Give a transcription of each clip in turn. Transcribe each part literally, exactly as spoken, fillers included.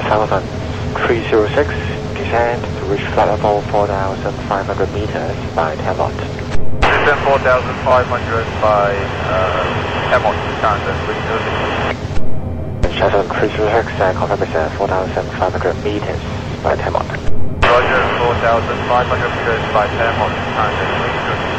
Canada three zero six, descend to reach flight level four thousand five hundred meters by Hamilton. Descend four thousand five hundred by uh, Hamilton, Canada three zero six. Shuttle three zero six and confirm descent four thousand five hundred meters by Hamilton. Roger, four thousand five hundred meters by Hamilton, Canada three zero six.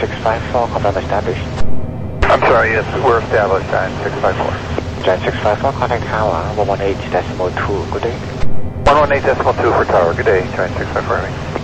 six five four, confirm established. I'm sorry, yes, we're established on six five four. Jet six five four, contact tower, one one eight decimal two, good day. one one eight decimal two for tower, good day, Jet six five four.